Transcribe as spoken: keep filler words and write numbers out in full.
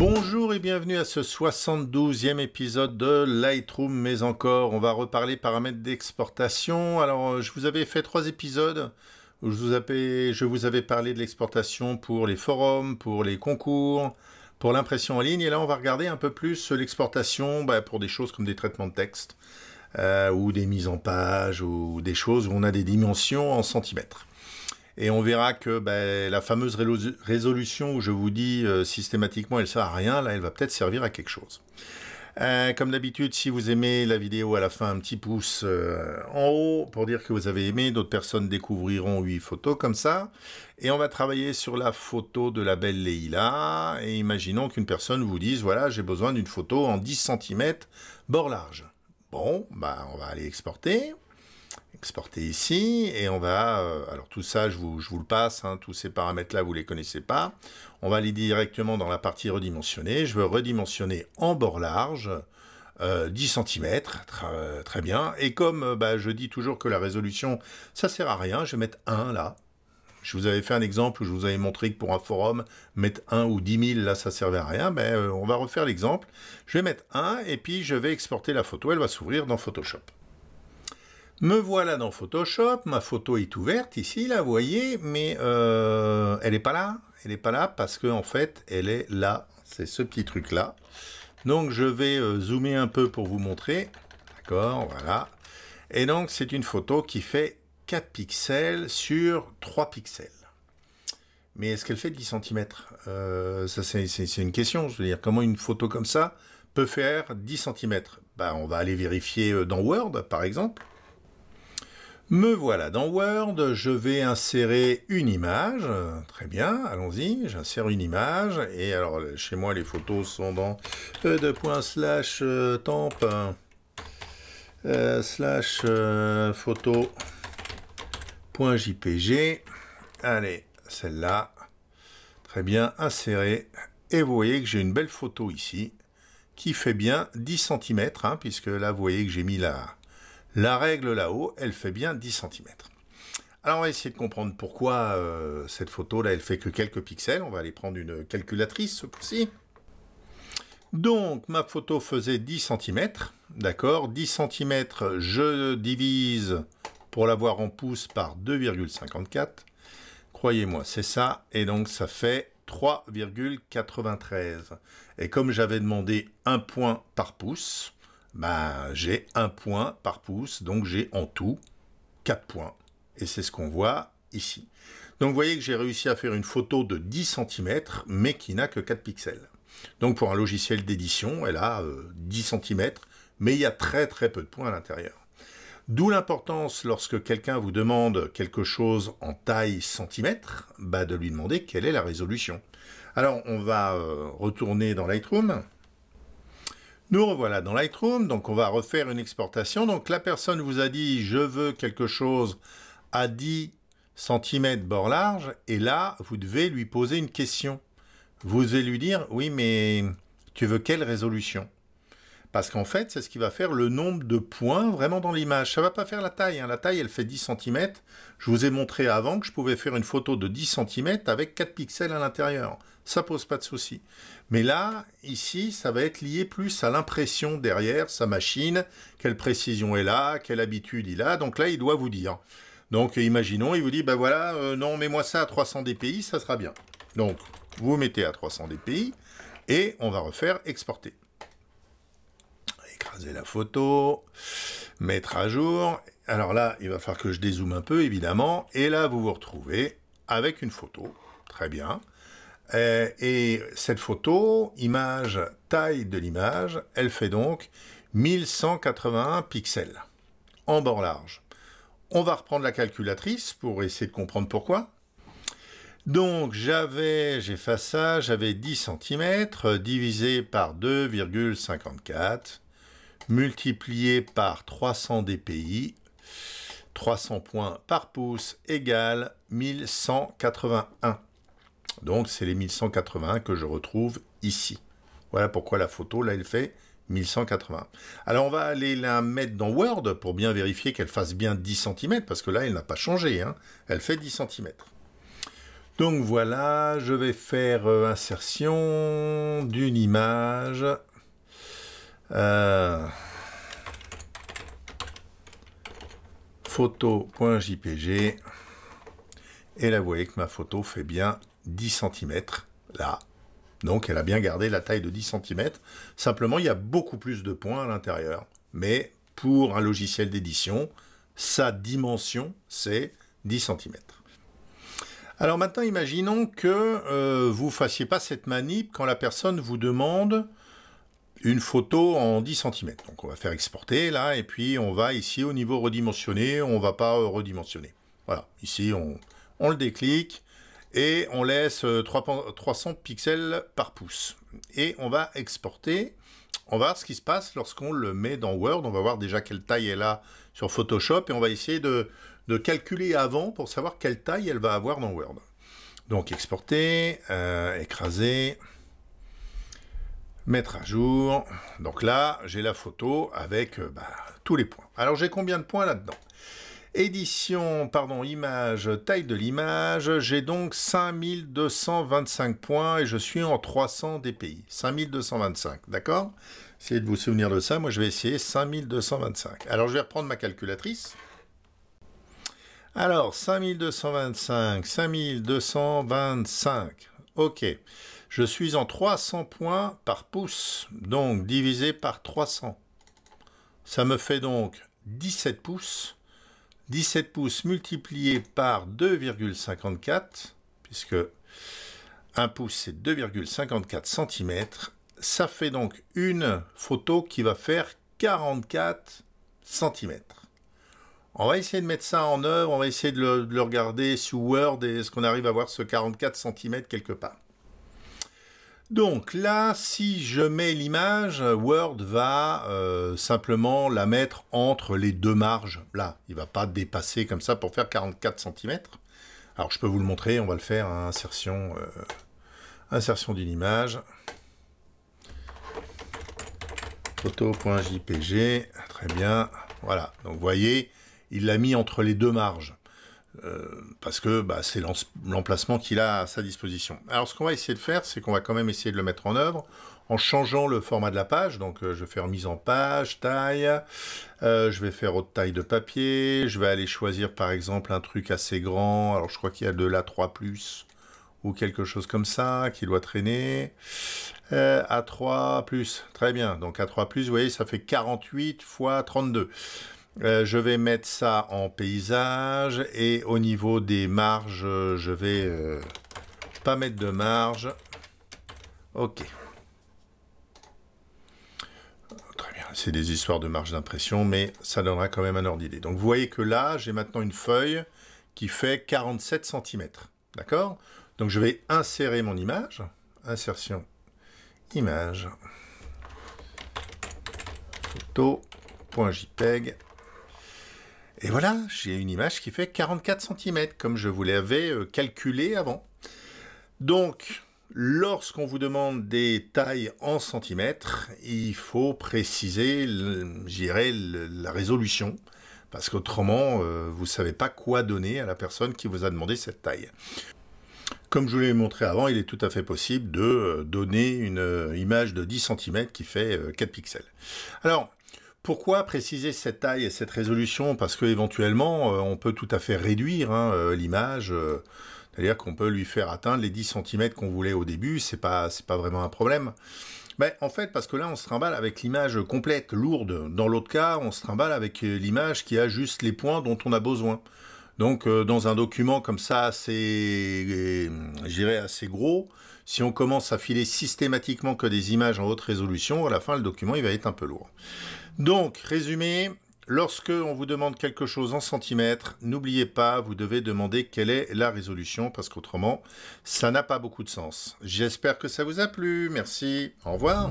Bonjour et bienvenue à ce soixante-douzième épisode de Lightroom, mais encore, on va reparler paramètres d'exportation. Alors, je vous avais fait trois épisodes où je vous avais, je vous avais parlé de l'exportation pour les forums, pour les concours, pour l'impression en ligne. Et là, on va regarder un peu plus l'exportation bah, pour des choses comme des traitements de texte, euh, ou des mises en page, ou des choses où on a des dimensions en centimètres. Et on verra que ben, la fameuse résolution où je vous dis euh, systématiquement elle ne sert à rien, là elle va peut-être servir à quelque chose. Euh, comme d'habitude, si vous aimez la vidéo, à la fin un petit pouce euh, en haut pour dire que vous avez aimé. D'autres personnes découvriront huit photos comme ça. Et on va travailler sur la photo de la belle Leïla. Et imaginons qu'une personne vous dise, voilà, j'ai besoin d'une photo en dix centimètres bord large. Bon, ben, on va aller exporter. Exporter ici, et on va, euh, alors tout ça je vous, je vous le passe, hein, tous ces paramètres là vous les connaissez pas, on va aller directement dans la partie redimensionner. Je veux redimensionner en bord large, euh, dix centimètres, très, très bien, et comme euh, bah, je dis toujours que la résolution ça sert à rien, je vais mettre un là. Je vous avais fait un exemple où je vous avais montré que pour un forum, mettre un ou dix mille, là, ça servait à rien. Ben, euh, on va refaire l'exemple, je vais mettre un, et puis je vais exporter la photo, elle va s'ouvrir dans Photoshop. Me voilà dans Photoshop, ma photo est ouverte ici, là, vous voyez, mais euh, elle n'est pas là, elle n'est pas là parce que en fait, elle est là, c'est ce petit truc-là. Donc, je vais euh, zoomer un peu pour vous montrer, d'accord, voilà. Et donc, c'est une photo qui fait quatre pixels sur trois pixels. Mais est-ce qu'elle fait dix centimètres? euh, Ça, c'est une question, je veux dire, comment une photo comme ça peut faire dix centimètres? Ben, on va aller vérifier dans Word, par exemple. Me voilà dans Word, je vais insérer une image, très bien, allons-y, j'insère une image, et alors chez moi les photos sont dans de point slash temp euh, slash euh, photo point jpg, allez, celle-là, très bien, insérer, et vous voyez que j'ai une belle photo ici, qui fait bien dix centimètres, hein, puisque là vous voyez que j'ai mis la... La règle là-haut, elle fait bien dix centimètres. Alors on va essayer de comprendre pourquoi euh, cette photo-là, elle fait que quelques pixels. On va aller prendre une calculatrice, ce coup-ci. Donc, ma photo faisait dix centimètres, d'accord. dix centimètres, je divise, pour l'avoir en pouces, par deux virgule cinquante-quatre. Croyez-moi, c'est ça. Et donc, ça fait trois virgule quatre-vingt-treize. Et comme j'avais demandé un point par pouce... Ben, j'ai un point par pouce, donc j'ai en tout quatre points. Et c'est ce qu'on voit ici. Donc vous voyez que j'ai réussi à faire une photo de dix centimètres, mais qui n'a que quatre pixels. Donc pour un logiciel d'édition, elle a euh, dix centimètres, mais il y a très très peu de points à l'intérieur. D'où l'importance, lorsque quelqu'un vous demande quelque chose en taille centimètre, ben, de lui demander quelle est la résolution. Alors on va euh, retourner dans Lightroom. Nous revoilà dans Lightroom, donc on va refaire une exportation. Donc la personne vous a dit, je veux quelque chose à dix centimètres bord large, et là, vous devez lui poser une question. Vous devez lui dire, oui, mais tu veux quelle résolution? Parce qu'en fait, c'est ce qui va faire le nombre de points vraiment dans l'image. Ça ne va pas faire la taille, hein. La taille, elle fait dix centimètres. Je vous ai montré avant que je pouvais faire une photo de dix centimètres avec quatre pixels à l'intérieur. Ça pose pas de souci. Mais là, ici, ça va être lié plus à l'impression derrière sa machine, quelle précision elle a, quelle habitude il a. Donc là, il doit vous dire. Donc, imaginons, il vous dit, ben voilà, euh, non, mets-moi ça à trois cents D P I, ça sera bien. Donc, vous mettez à trois cents D P I et on va refaire exporter. Écraser la photo, mettre à jour. Alors là, il va falloir que je dézoome un peu, évidemment. Et là, vous vous retrouvez avec une photo. Très bien. Et cette photo, image, taille de l'image, elle fait donc mille cent quatre-vingt-un pixels en bord large. On va reprendre la calculatrice pour essayer de comprendre pourquoi. Donc j'avais, j'ai fait ça, j'avais dix centimètres divisé par deux virgule cinquante-quatre, multiplié par trois cents D P I, trois cents points par pouce égale mille cent quatre-vingt-un. Donc, c'est les mille cent quatre-vingt-un que je retrouve ici. Voilà pourquoi la photo, là, elle fait mille cent quatre-vingt-un. Alors, on va aller la mettre dans Word pour bien vérifier qu'elle fasse bien dix centimètres, parce que là, elle n'a pas changé, hein. Elle fait dix centimètres. Donc voilà, je vais faire insertion d'une image. Euh, photo.jpg. Et là, vous voyez que ma photo fait bien dix centimètres, là. Donc, elle a bien gardé la taille de dix centimètres. Simplement, il y a beaucoup plus de points à l'intérieur. Mais pour un logiciel d'édition, sa dimension, c'est dix centimètres. Alors maintenant, imaginons que euh, vous ne fassiez pas cette manip quand la personne vous demande une photo en dix centimètres. Donc, on va faire exporter, là, et puis on va ici au niveau redimensionné, on ne va pas redimensionner. Voilà, ici, on... On le déclic et on laisse trois cents pixels par pouce. Et on va exporter. On va voir ce qui se passe lorsqu'on le met dans Word. On va voir déjà quelle taille elle a sur Photoshop. Et on va essayer de, de calculer avant pour savoir quelle taille elle va avoir dans Word. Donc exporter, euh, écraser, mettre à jour. Donc là, j'ai la photo avec euh, bah, tous les points. Alors j'ai combien de points là-dedans ? Édition, pardon, image, taille de l'image, j'ai donc cinq mille deux cent vingt-cinq points et je suis en trois cents D P I, cinq mille deux cent vingt-cinq, d'accord? Essayez de vous souvenir de ça, moi je vais essayer cinq mille deux cent vingt-cinq. Alors je vais reprendre ma calculatrice. Alors, cinq mille deux cent vingt-cinq, cinq mille deux cent vingt-cinq, ok. Je suis en trois cents points par pouce, donc divisé par trois cents. Ça me fait donc dix-sept pouces. dix-sept pouces multiplié par deux virgule cinquante-quatre, puisque un pouce c'est deux virgule cinquante-quatre centimètres, ça fait donc une photo qui va faire quarante-quatre centimètres. On va essayer de mettre ça en œuvre, on va essayer de le, de le regarder sous Word, et est-ce qu'on arrive à voir ce quarante-quatre centimètres quelque part? Donc là, si je mets l'image, Word va euh, simplement la mettre entre les deux marges. Là, il ne va pas dépasser comme ça pour faire quarante-quatre centimètres. Alors, je peux vous le montrer, on va le faire à insertion, euh, insertion d'une image. Photo.jpg, très bien. Voilà, donc vous voyez, il l'a mis entre les deux marges. Euh, parce que bah, c'est l'emplacement qu'il a à sa disposition. Alors ce qu'on va essayer de faire, c'est qu'on va quand même essayer de le mettre en œuvre en changeant le format de la page. Donc euh, je vais faire mise en page, taille, euh, je vais faire haute taille de papier, je vais aller choisir par exemple un truc assez grand, alors je crois qu'il y a de l'A trois plus, ou quelque chose comme ça, qui doit traîner, euh, A trois plus, très bien, donc A trois plus, vous voyez, ça fait quarante-huit fois trente-deux. Euh, je vais mettre ça en paysage et au niveau des marges, je vais euh, pas mettre de marge. Ok. Très bien, c'est des histoires de marge d'impression, mais ça donnera quand même un ordre d'idée. Donc vous voyez que là, j'ai maintenant une feuille qui fait quarante-sept centimètres. D'accord? Donc je vais insérer mon image. Insertion, image, photo.jpg. Et voilà, j'ai une image qui fait quarante-quatre centimètres, comme je vous l'avais calculé avant. Donc, lorsqu'on vous demande des tailles en centimètres, il faut préciser, j'irai, la résolution, parce qu'autrement, euh, vous ne savez pas quoi donner à la personne qui vous a demandé cette taille. Comme je vous l'ai montré avant, il est tout à fait possible de donner une image de dix centimètres qui fait quatre pixels. Alors, pourquoi préciser cette taille et cette résolution? Parce qu'éventuellement, euh, on peut tout à fait réduire hein, euh, l'image, euh, c'est-à-dire qu'on peut lui faire atteindre les dix centimètres qu'on voulait au début, c'est pas, c'est pas vraiment un problème. Mais en fait, parce que là, on se trimballe avec l'image complète, lourde. Dans l'autre cas, on se trimballe avec l'image qui a juste les points dont on a besoin. Donc, euh, dans un document comme ça, assez, j'irais assez gros, si on commence à filer systématiquement que des images en haute résolution, à la fin, le document il va être un peu lourd. Donc, résumé, lorsque on vous demande quelque chose en centimètres, n'oubliez pas, vous devez demander quelle est la résolution, parce qu'autrement, ça n'a pas beaucoup de sens. J'espère que ça vous a plu. Merci. Au revoir.